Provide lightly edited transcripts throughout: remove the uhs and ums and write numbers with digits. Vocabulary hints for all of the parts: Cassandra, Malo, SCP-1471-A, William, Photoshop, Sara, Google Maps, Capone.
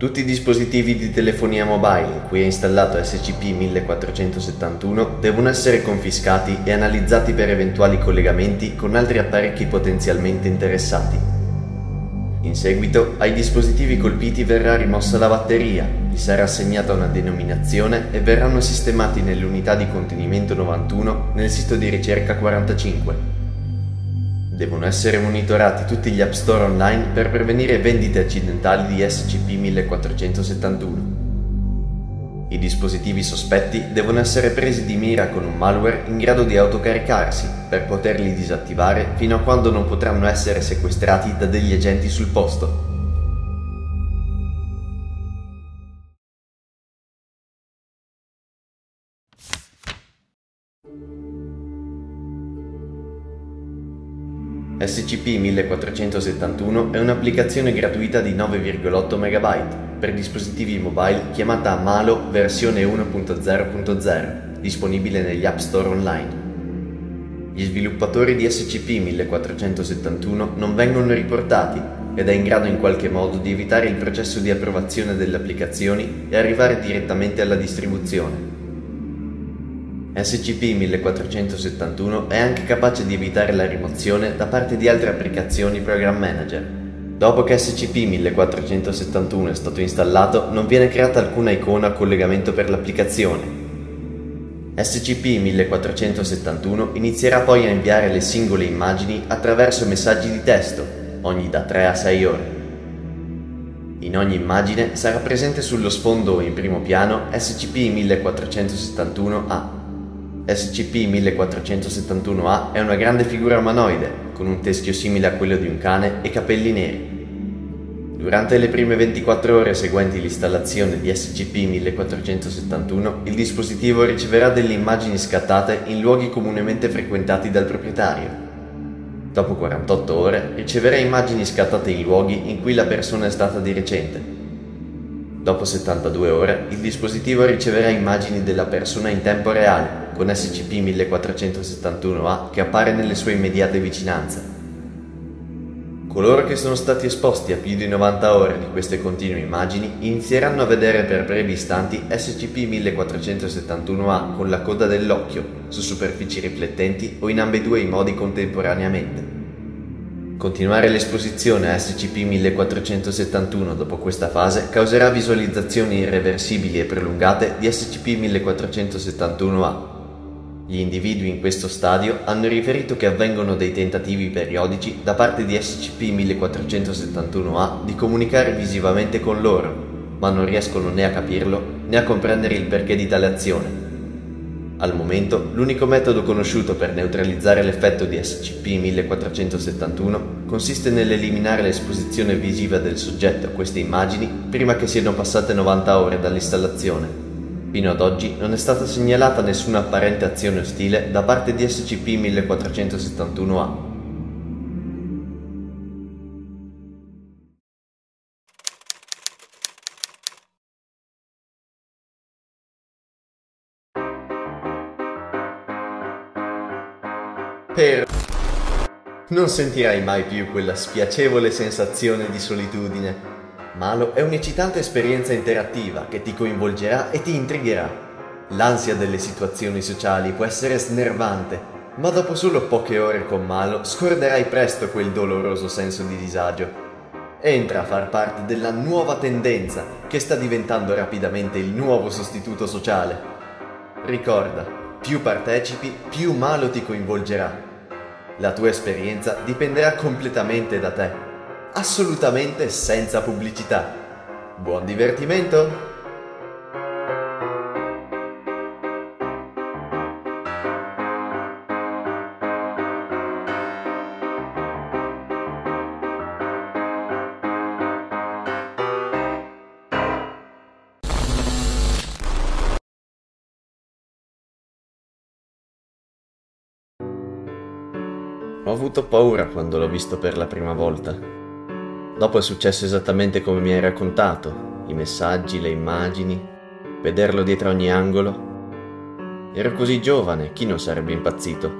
Tutti i dispositivi di telefonia mobile in cui è installato SCP-1471 devono essere confiscati e analizzati per eventuali collegamenti con altri apparecchi potenzialmente interessati. In seguito, ai dispositivi colpiti verrà rimossa la batteria, gli sarà assegnata una denominazione e verranno sistemati nell'unità di contenimento 91 nel sito di ricerca 45. Devono essere monitorati tutti gli app store online per prevenire vendite accidentali di SCP-1471. I dispositivi sospetti devono essere presi di mira con un malware in grado di autocaricarsi per poterli disattivare fino a quando non potranno essere sequestrati da degli agenti sul posto. SCP-1471 è un'applicazione gratuita di 9,8 MB per dispositivi mobile chiamata Malo versione 1.0.0, disponibile negli App Store online. Gli sviluppatori di SCP-1471 non vengono riportati ed è in grado in qualche modo di evitare il processo di approvazione delle applicazioni e arrivare direttamente alla distribuzione. SCP-1471 è anche capace di evitare la rimozione da parte di altre applicazioni Program Manager. Dopo che SCP-1471 è stato installato, non viene creata alcuna icona o collegamento per l'applicazione. SCP-1471 inizierà poi a inviare le singole immagini attraverso messaggi di testo, ogni da 3 a 6 ore. In ogni immagine sarà presente sullo sfondo o in primo piano SCP-1471-A. SCP-1471-A è una grande figura umanoide, con un teschio simile a quello di un cane e capelli neri. Durante le prime 24 ore seguenti l'installazione di SCP-1471, il dispositivo riceverà delle immagini scattate in luoghi comunemente frequentati dal proprietario. Dopo 48 ore riceverà immagini scattate in luoghi in cui la persona è stata di recente. Dopo 72 ore, il dispositivo riceverà immagini della persona in tempo reale, con SCP-1471-A che appare nelle sue immediate vicinanze. Coloro che sono stati esposti a più di 90 ore di queste continue immagini inizieranno a vedere per brevi istanti SCP-1471-A con la coda dell'occhio, su superfici riflettenti o in ambedue i modi contemporaneamente. Continuare l'esposizione a SCP-1471 dopo questa fase causerà visualizzazioni irreversibili e prolungate di SCP-1471-A. Gli individui in questo stadio hanno riferito che avvengono dei tentativi periodici da parte di SCP-1471-A di comunicare visivamente con loro, ma non riescono né a capirlo né a comprendere il perché di tale azione. Al momento, l'unico metodo conosciuto per neutralizzare l'effetto di SCP-1471 consiste nell'eliminare l'esposizione visiva del soggetto a queste immagini prima che siano passate 90 ore dall'installazione. Fino ad oggi non è stata segnalata nessuna apparente azione ostile da parte di SCP-1471-A. Non sentirai mai più quella spiacevole sensazione di solitudine. Malo è un'eccitante esperienza interattiva che ti coinvolgerà e ti intrigherà. L'ansia delle situazioni sociali può essere snervante, ma dopo solo poche ore con Malo scorderai presto quel doloroso senso di disagio. Entra a far parte della nuova tendenza che sta diventando rapidamente il nuovo sostituto sociale. Ricorda, più partecipi, più Malo ti coinvolgerà. La tua esperienza dipenderà completamente da te, assolutamente senza pubblicità. Buon divertimento! Ho avuto paura quando l'ho visto per la prima volta. Dopo è successo esattamente come mi hai raccontato, i messaggi, le immagini, vederlo dietro ogni angolo. Ero così giovane, chi non sarebbe impazzito?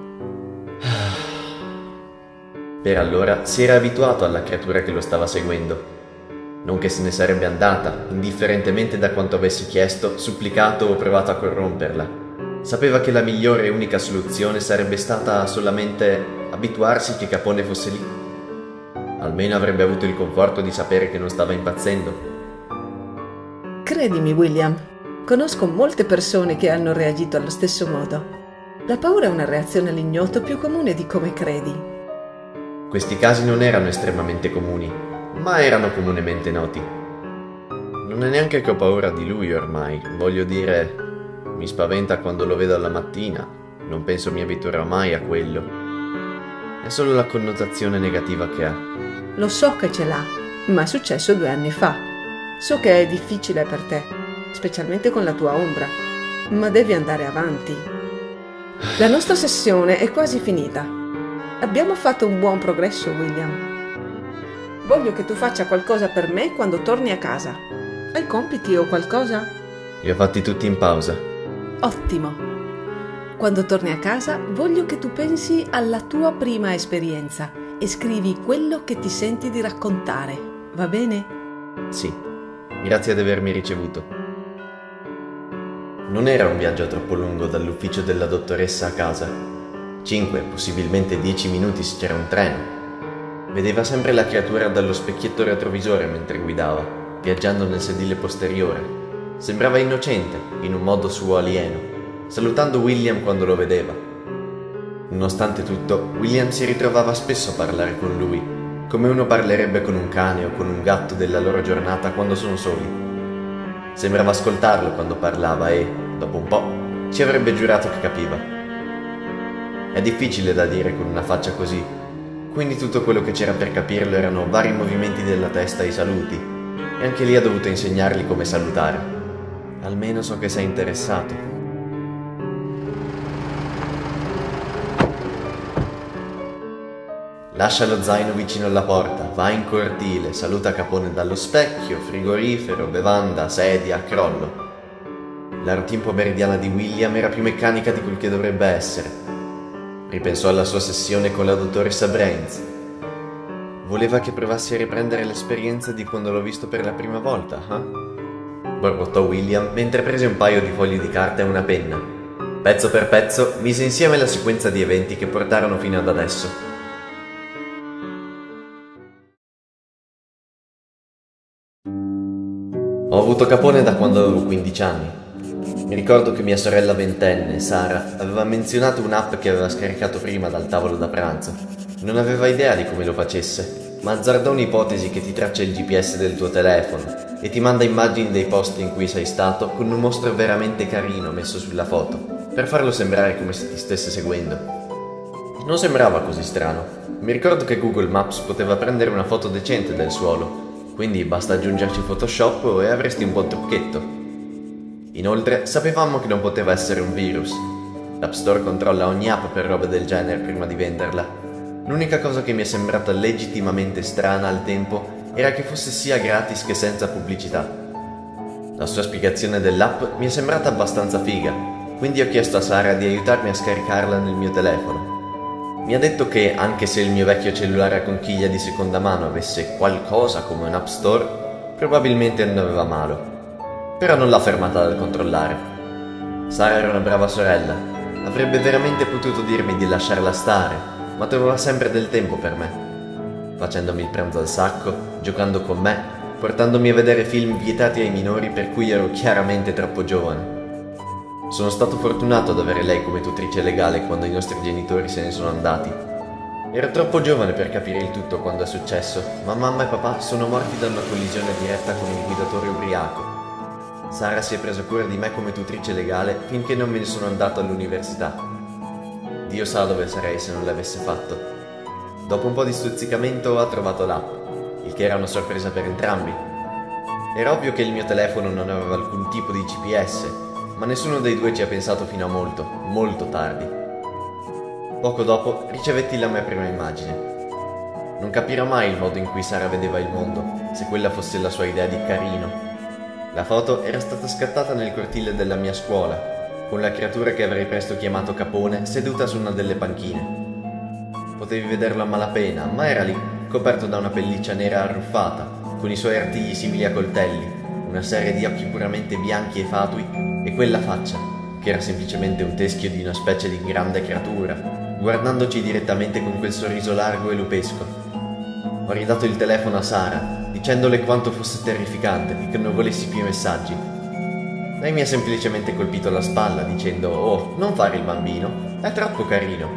Per allora si era abituato alla creatura che lo stava seguendo. non che se ne sarebbe andata, indifferentemente da quanto avessi chiesto, supplicato o provato a corromperla. Sapeva che la migliore e unica soluzione sarebbe stata solamente abituarsi che Capone fosse lì. Almeno avrebbe avuto il conforto di sapere che non stava impazzendo. Credimi, William, conosco molte persone che hanno reagito allo stesso modo. La paura è una reazione all'ignoto più comune di come credi. Questi casi non erano estremamente comuni, ma erano comunemente noti. Non è neanche che ho paura di lui ormai, voglio dire... Mi spaventa quando lo vedo alla mattina, non penso mi abituerò mai a quello. È solo la connotazione negativa che ha. Lo so che ce l'ha, ma è successo 2 anni fa. So che è difficile per te, specialmente con la tua ombra, ma devi andare avanti. La nostra sessione è quasi finita. Abbiamo fatto un buon progresso, William. Voglio che tu faccia qualcosa per me quando torni a casa. Hai compiti o qualcosa? Li ho fatti tutti in pausa. Ottimo! Quando torni a casa voglio che tu pensi alla tua prima esperienza e scrivi quello che ti senti di raccontare, va bene? Sì, grazie ad avermi ricevuto. Non era un viaggio troppo lungo dall'ufficio della dottoressa a casa. 5, possibilmente 10 minuti se c'era un treno. Vedeva sempre la creatura dallo specchietto retrovisore mentre guidava, viaggiando nel sedile posteriore. Sembrava innocente, in un modo suo alieno, salutando William quando lo vedeva. Nonostante tutto, William si ritrovava spesso a parlare con lui, come uno parlerebbe con un cane o con un gatto della loro giornata quando sono soli. Sembrava ascoltarlo quando parlava e, dopo un po', ci avrebbe giurato che capiva. È difficile da dire con una faccia così, quindi tutto quello che c'era per capirlo erano vari movimenti della testa e saluti, e anche lì ha dovuto insegnargli come salutare. Almeno so che sei interessato. Lascia lo zaino vicino alla porta, va in cortile, saluta Capone dallo specchio, frigorifero, bevanda, sedia, crollo. La routine pomeridiana di William era più meccanica di quel che dovrebbe essere. Ripensò alla sua sessione con la dottoressa Brains. Voleva che provassi a riprendere l'esperienza di quando l'ho visto per la prima volta, eh? Borbottò William mentre prese un paio di fogli di carta e una penna. Pezzo per pezzo mise insieme la sequenza di eventi che portarono fino ad adesso. Ho avuto Capone da quando avevo 15 anni. Mi ricordo che mia sorella ventenne, Sara, aveva menzionato un'app che aveva scaricato prima dal tavolo da pranzo. Non aveva idea di come lo facesse, ma azzardò un'ipotesi che ti traccia il GPS del tuo telefono e ti manda immagini dei posti in cui sei stato con un mostro veramente carino messo sulla foto, per farlo sembrare come se ti stesse seguendo. Non sembrava così strano. Mi ricordo che Google Maps poteva prendere una foto decente del suolo, quindi basta aggiungerci Photoshop e avresti un buon trucchetto. Inoltre, sapevamo che non poteva essere un virus. L'App Store controlla ogni app per roba del genere prima di venderla. L'unica cosa che mi è sembrata legittimamente strana al tempo era che fosse sia gratis che senza pubblicità. La sua spiegazione dell'app mi è sembrata abbastanza figa, quindi ho chiesto a Sara di aiutarmi a scaricarla nel mio telefono. Mi ha detto che, anche se il mio vecchio cellulare a conchiglia di seconda mano avesse qualcosa come un App Store, probabilmente non aveva Malo. Però non l'ha fermata dal controllare. Sara era una brava sorella, avrebbe veramente potuto dirmi di lasciarla stare, ma trovava sempre del tempo per me. Facendomi il pranzo al sacco, giocando con me, portandomi a vedere film vietati ai minori per cui ero chiaramente troppo giovane. Sono stato fortunato ad avere lei come tutrice legale quando i nostri genitori se ne sono andati. Ero troppo giovane per capire il tutto quando è successo, ma mamma e papà sono morti da una collisione diretta con il guidatore ubriaco. Sara si è presa cura di me come tutrice legale finché non me ne sono andato all'università. Dio sa dove sarei se non l'avesse fatto. Dopo un po' di stuzzicamento ha trovato l'app, il che era una sorpresa per entrambi. Era ovvio che il mio telefono non aveva alcun tipo di GPS, ma nessuno dei due ci ha pensato fino a molto, molto tardi. Poco dopo ricevetti la mia prima immagine. Non capirò mai il modo in cui Sara vedeva il mondo, se quella fosse la sua idea di carino. La foto era stata scattata nel cortile della mia scuola, con la creatura che avrei presto chiamato Capone seduta su una delle panchine. Potevi vederlo a malapena, ma era lì, coperto da una pelliccia nera arruffata, con i suoi artigli simili a coltelli, una serie di occhi puramente bianchi e fatui, e quella faccia, che era semplicemente un teschio di una specie di grande creatura, guardandoci direttamente con quel sorriso largo e lupesco. Ho ridato il telefono a Sara, dicendole quanto fosse terrificante e che non volessi più messaggi. Lei mi ha semplicemente colpito la spalla dicendo: "Oh, non fare il bambino, è troppo carino.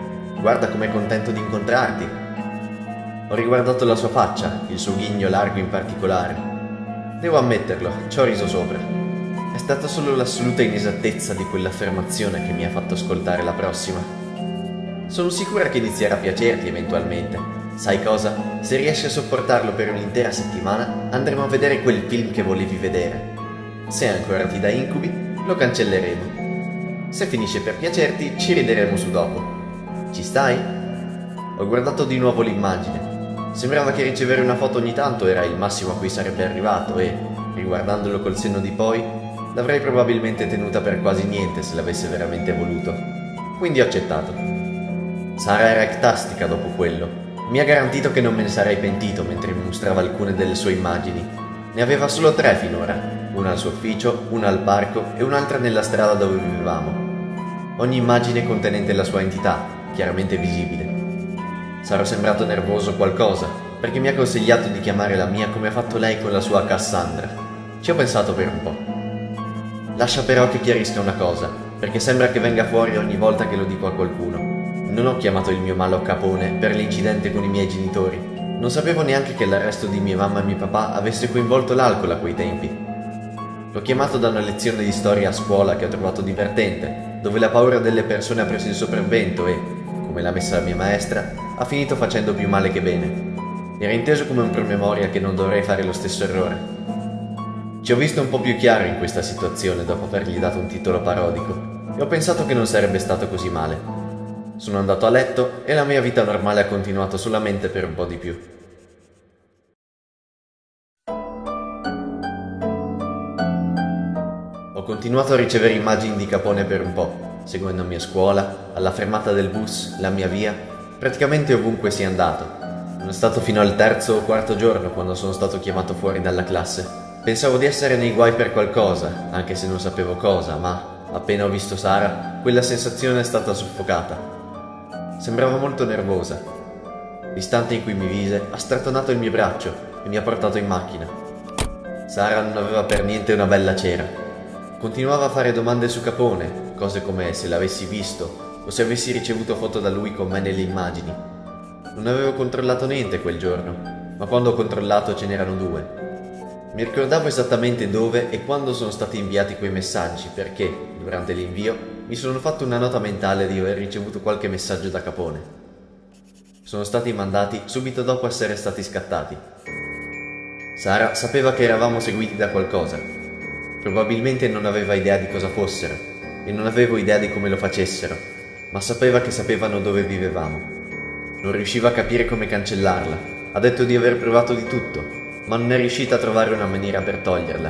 Guarda com'è contento di incontrarti." Ho riguardato la sua faccia, il suo ghigno largo in particolare. Devo ammetterlo, ci ho riso sopra. È stata solo l'assoluta inesattezza di quell'affermazione che mi ha fatto ascoltare la prossima. Sono sicura che inizierà a piacerti eventualmente. Sai cosa? Se riesci a sopportarlo per un'intera settimana, andremo a vedere quel film che volevi vedere. Se ancora ti dà incubi, lo cancelleremo. Se finisce per piacerti, ci rideremo su dopo. Ci stai? Ho guardato di nuovo l'immagine. Sembrava che ricevere una foto ogni tanto era il massimo a cui sarebbe arrivato e, riguardandolo col senno di poi, l'avrei probabilmente tenuta per quasi niente se l'avesse veramente voluto. Quindi ho accettato. Sara era ectastica dopo quello. Mi ha garantito che non me ne sarei pentito mentre mi mostrava alcune delle sue immagini. Ne aveva solo 3 finora, una al suo ufficio, una al parco e un'altra nella strada dove vivevamo. Ogni immagine contenente la sua entità, chiaramente visibile. Sarò sembrato nervoso o qualcosa, perché mi ha consigliato di chiamare la mia come ha fatto lei con la sua Cassandra. Ci ho pensato per un po'. Lascia però che chiarisca una cosa, perché sembra che venga fuori ogni volta che lo dico a qualcuno. Non ho chiamato il mio Malo Capone per l'incidente con i miei genitori. Non sapevo neanche che l'arresto di mia mamma e mio papà avesse coinvolto l'alcol a quei tempi. L'ho chiamato da una lezione di storia a scuola che ho trovato divertente, dove la paura delle persone ha preso il sopravvento e, come l'ha messa la mia maestra, ha finito facendo più male che bene. Era inteso come un promemoria che non dovrei fare lo stesso errore. Ci ho visto un po' più chiaro in questa situazione dopo avergli dato un titolo parodico e ho pensato che non sarebbe stato così male. Sono andato a letto e la mia vita normale ha continuato solamente per un po' di più. Ho continuato a ricevere immagini di Capone per un po', seguendomi a scuola, alla fermata del bus, la mia via, praticamente ovunque sia andato. Non è stato fino al 3° o 4° giorno quando sono stato chiamato fuori dalla classe. Pensavo di essere nei guai per qualcosa, anche se non sapevo cosa, ma appena ho visto Sara, quella sensazione è stata soffocata. Sembrava molto nervosa. L'istante in cui mi vide ha strattonato il mio braccio e mi ha portato in macchina. Sara non aveva per niente una bella cera. Continuava a fare domande su Capone, cose come se l'avessi visto o se avessi ricevuto foto da lui con me nelle immagini. Non avevo controllato niente quel giorno, ma quando ho controllato ce n'erano 2. Mi ricordavo esattamente dove e quando sono stati inviati quei messaggi perché, durante l'invio, mi sono fatto una nota mentale di aver ricevuto qualche messaggio da Capone. Sono stati mandati subito dopo essere stati scattati. Sara sapeva che eravamo seguiti da qualcosa. Probabilmente non aveva idea di cosa fossero e non avevo idea di come lo facessero, ma sapeva che sapevano dove vivevamo. Non riusciva a capire come cancellarla. Ha detto di aver provato di tutto, ma non è riuscita a trovare una maniera per toglierla.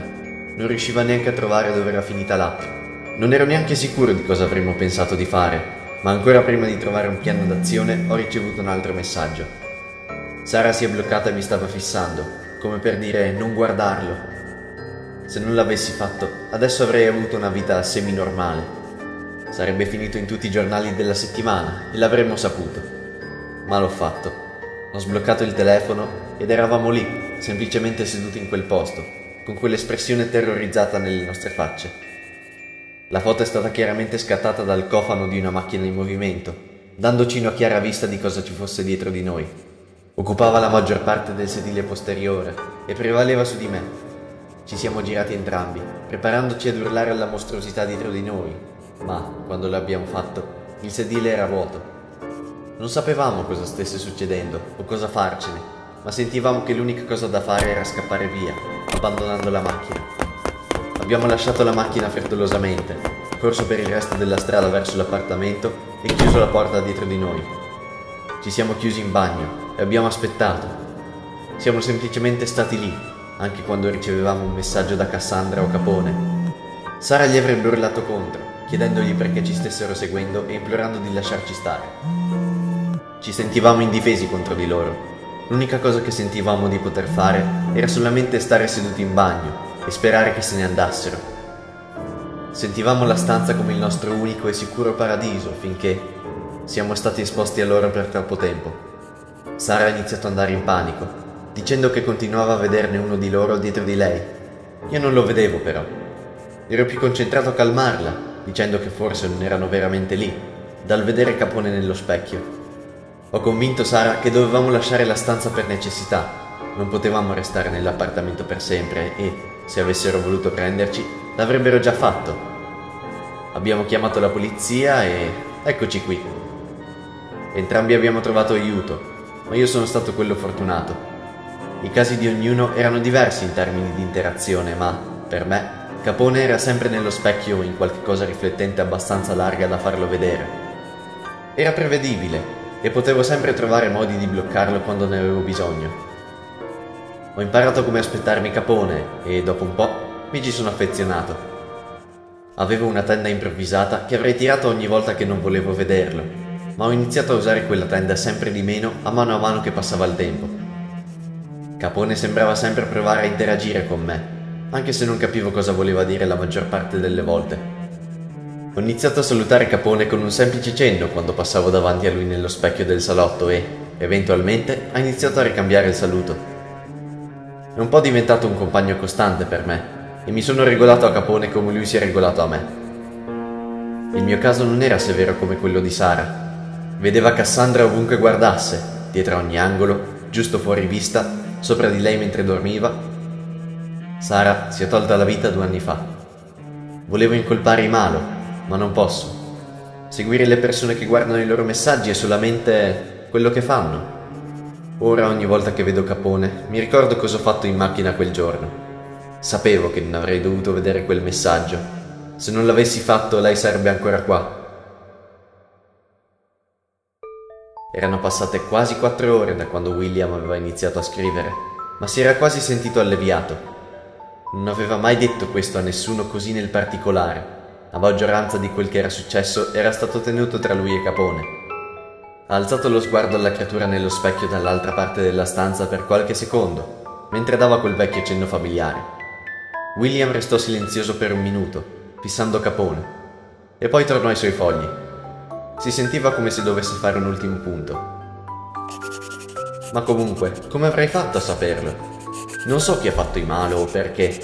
Non riusciva neanche a trovare dove era finita l'altra. Non ero neanche sicuro di cosa avremmo pensato di fare, ma ancora prima di trovare un piano d'azione ho ricevuto un altro messaggio. Sara si è bloccata e mi stava fissando, come per dire non guardarlo. Se non l'avessi fatto, adesso avrei avuto una vita semi-normale. Sarebbe finito in tutti i giornali della settimana e l'avremmo saputo. Ma l'ho fatto. Ho sbloccato il telefono ed eravamo lì, semplicemente seduti in quel posto, con quell'espressione terrorizzata nelle nostre facce. La foto è stata chiaramente scattata dal cofano di una macchina in movimento, dandoci una chiara vista di cosa ci fosse dietro di noi. Occupava la maggior parte del sedile posteriore e prevaleva su di me. Ci siamo girati entrambi, preparandoci ad urlare alla mostruosità dietro di noi, ma, quando l'abbiamo fatto, il sedile era vuoto. Non sapevamo cosa stesse succedendo o cosa farcene, ma sentivamo che l'unica cosa da fare era scappare via, abbandonando la macchina. Abbiamo lasciato la macchina frettolosamente, corso per il resto della strada verso l'appartamento e chiuso la porta dietro di noi. Ci siamo chiusi in bagno e abbiamo aspettato. Siamo semplicemente stati lì, anche quando ricevevamo un messaggio da Cassandra o Capone. Sara gli avrebbe urlato contro, chiedendogli perché ci stessero seguendo e implorando di lasciarci stare. Ci sentivamo indifesi contro di loro, L'unica cosa che sentivamo di poter fare era solamente stare seduti in bagno e sperare che se ne andassero. Sentivamo la stanza come il nostro unico e sicuro paradiso finché siamo stati esposti a loro per troppo tempo. Sara ha iniziato ad andare in panico, dicendo che continuava a vederne uno di loro dietro di lei. Io non lo vedevo però. Ero più concentrato a calmarla, dicendo che forse non erano veramente lì, dal vedere Capone nello specchio. Ho convinto Sara che dovevamo lasciare la stanza per necessità, non potevamo restare nell'appartamento per sempre e, se avessero voluto prenderci, l'avrebbero già fatto. Abbiamo chiamato la polizia e eccoci qui. Entrambi abbiamo trovato aiuto, ma io sono stato quello fortunato. I casi di ognuno erano diversi in termini di interazione, ma, per me, Capone era sempre nello specchio o in qualche cosa riflettente abbastanza larga da farlo vedere. Era prevedibile. E potevo sempre trovare modi di bloccarlo quando ne avevo bisogno. Ho imparato come aspettarmi Capone e, dopo un po', mi ci sono affezionato. Avevo una tenda improvvisata che avrei tirato ogni volta che non volevo vederlo, ma ho iniziato a usare quella tenda sempre di meno a mano che passava il tempo. Capone sembrava sempre provare a interagire con me, anche se non capivo cosa voleva dire la maggior parte delle volte. Ho iniziato a salutare Capone con un semplice cenno quando passavo davanti a lui nello specchio del salotto e, eventualmente, ha iniziato a ricambiare il saluto. È un po' diventato un compagno costante per me e mi sono regolato a Capone come lui si è regolato a me. Il mio caso non era severo come quello di Sara. Vedeva Cassandra ovunque guardasse, dietro ogni angolo, giusto fuori vista, sopra di lei mentre dormiva. Sara si è tolta la vita 2 anni fa. Volevo incolpare i Malo, ma non posso. Seguire le persone che guardano i loro messaggi è solamente quello che fanno. Ora ogni volta che vedo Capone mi ricordo cosa ho fatto in macchina quel giorno. Sapevo che non avrei dovuto vedere quel messaggio. Se non l'avessi fatto lei sarebbe ancora qua. Erano passate quasi 4 ore da quando William aveva iniziato a scrivere, ma si era quasi sentito alleviato. Non aveva mai detto questo a nessuno così nel particolare. La maggioranza di quel che era successo era stato tenuto tra lui e Capone. Ha alzato lo sguardo alla creatura nello specchio dall'altra parte della stanza per qualche secondo, mentre dava quel vecchio cenno familiare. William restò silenzioso per un minuto, fissando Capone, e poi tornò ai suoi fogli. Si sentiva come se dovesse fare un ultimo punto. Ma comunque, come avrei fatto a saperlo? Non so chi ha fatto i Malo o perché.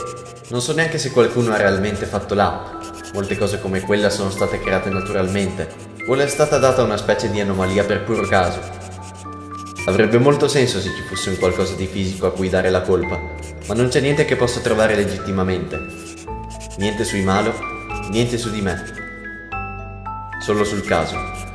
Non so neanche se qualcuno ha realmente fatto l'app. Molte cose come quella sono state create naturalmente, o le è stata data una specie di anomalia per puro caso. Avrebbe molto senso se ci fosse un qualcosa di fisico a cui dare la colpa, ma non c'è niente che possa trovare legittimamente. Niente sui Malo, niente su di me. Solo sul caso.